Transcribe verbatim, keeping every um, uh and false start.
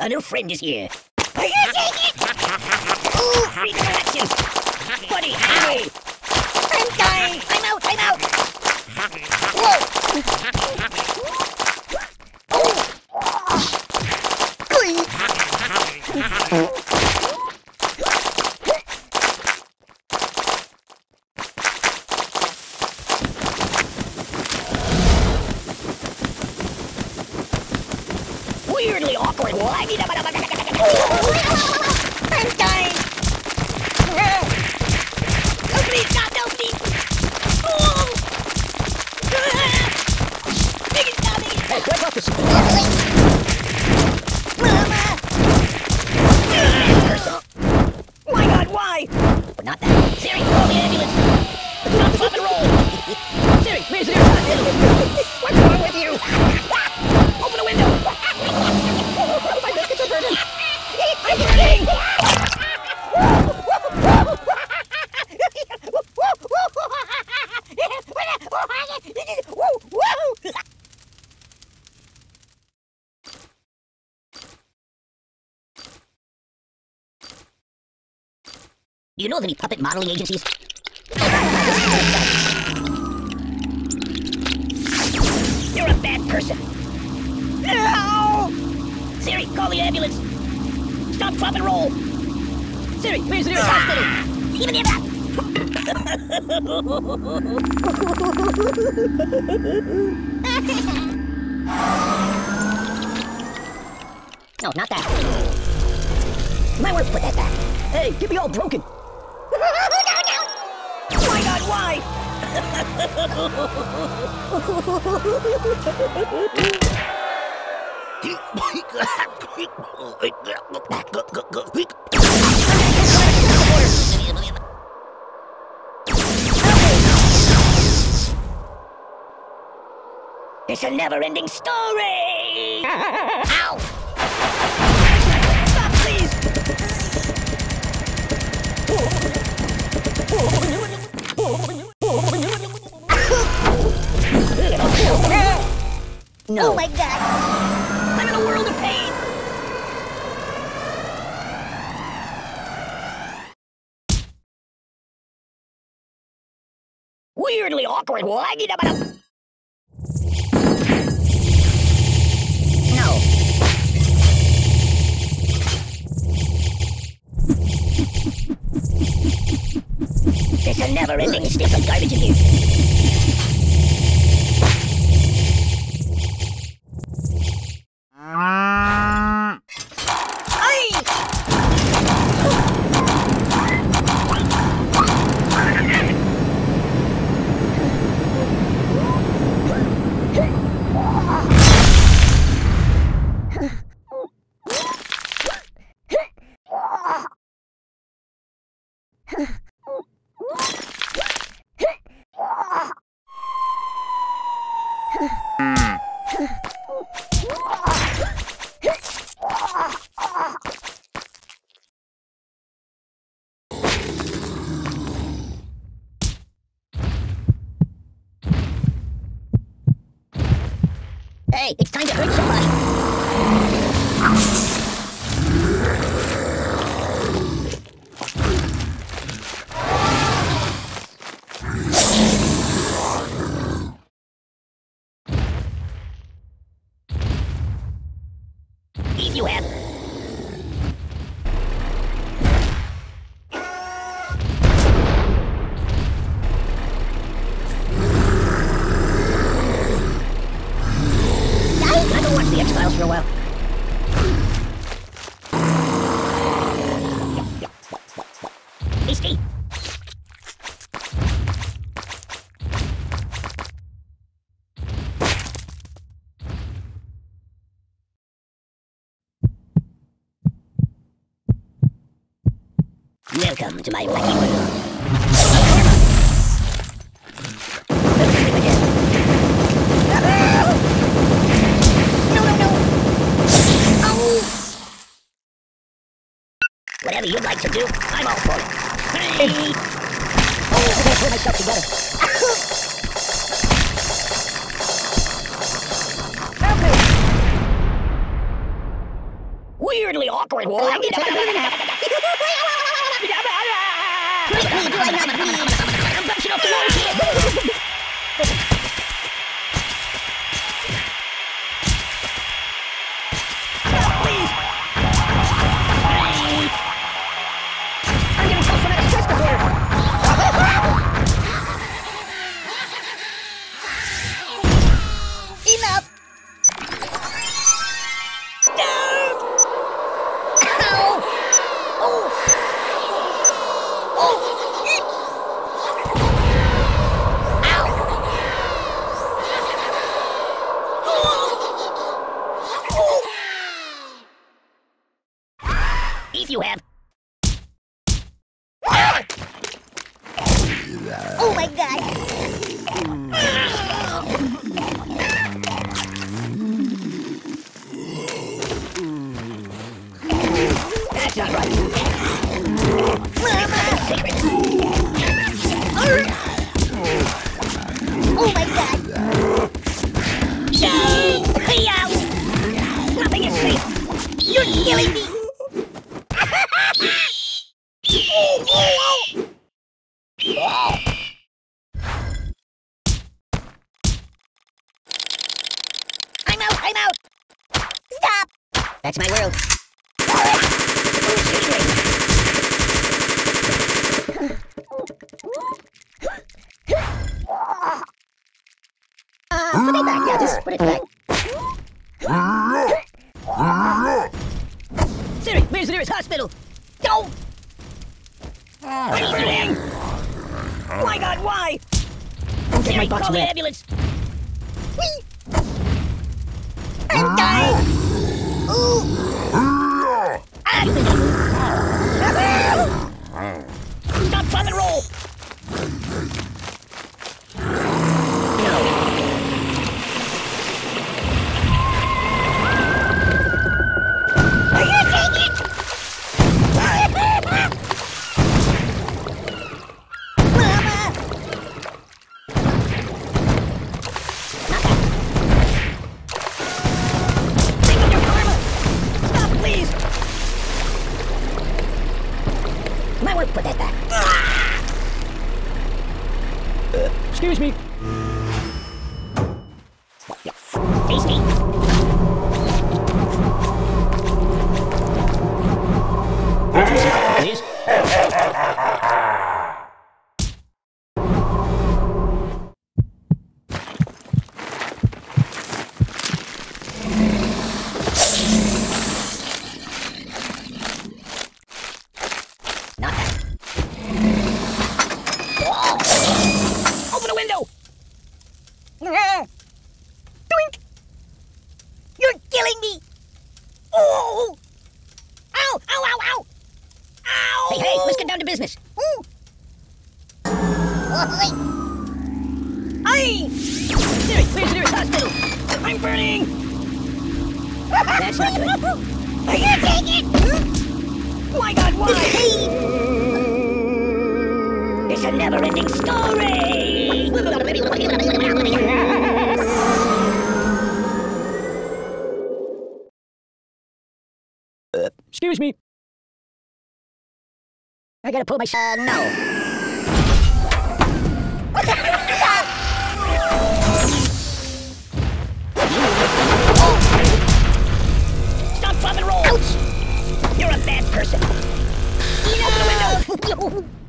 Our new friend is here. Are you taking it? Ooh, freedom of action! Buddy, ow! I'm dying! I'm out! I'm out! Whoa! Oh! Oh! Weirdly awkward. I'm dying. Oh, please, God, help me. Oh. Please, stop me. Hey, I got this. Mama. My God, why? But not that. Siri, call the ambulance. But do not pop and roll. Siri, where's the aircraft? What's wrong with you? Open the window! My biscuits are burning! I'm burning! Do you know of any puppet modeling agencies? You're a bad person! No! Siri, call the ambulance! Stop, drop, and roll! Siri, where's the nearest hospital? Even near that! No, not that. You might want to put that back. Hey, get me all broken! No, no! My God, why? It's a never-ending story. Ow! Stop, please. No. Oh my God. I'm in a world of pain! Weirdly awkward laggy about a... No. There's a never-ending stick of garbage in here. Hey, it's time to hurt somebody. You have. I don't watch the X-Files for a while. Hey, Steve. Welcome to my wacky world. No, no, no! Oh! Whatever you'd like to do, I'm all for it. Hey. Oh, I gotta pull myself together. Help me! weirdly awkward one. Quickly, do I not bleed? I'm bouncing off the wall here. Please. I'm getting close to my stress disorder. Enough. If you have. Ah! Oh my god. That's not right. Mama. Oh my god. No! Hey, nothing is safe. You're killing me. I'm out! Stop! That's my world. Uh, put it back. Yeah, just put it back. Siri, where's the nearest hospital? Go! What are you doing? My god, why? Don't Siri, get my box call the ambulance. Whee! I'm dying! Ooh! Ah. Stop, fun and roll! Are you taking it? Put that back. Uh, excuse me. What the fuck? Face me. Please. Not that. Window! Doink! You're killing me! Oh! Ow! Ow! Ow! Ow! Ow! Hey, hey! Let's get down to business! Ooh! Aye! Siri, where's the nearest hospital? I'm burning! That's not good. Are you taking it? Huh? My god, why? It's a never-ending story! Uh, excuse me. I gotta pull my sh- uh, no. Stop, pop, and roll! Ouch. You're a bad person. Open the window!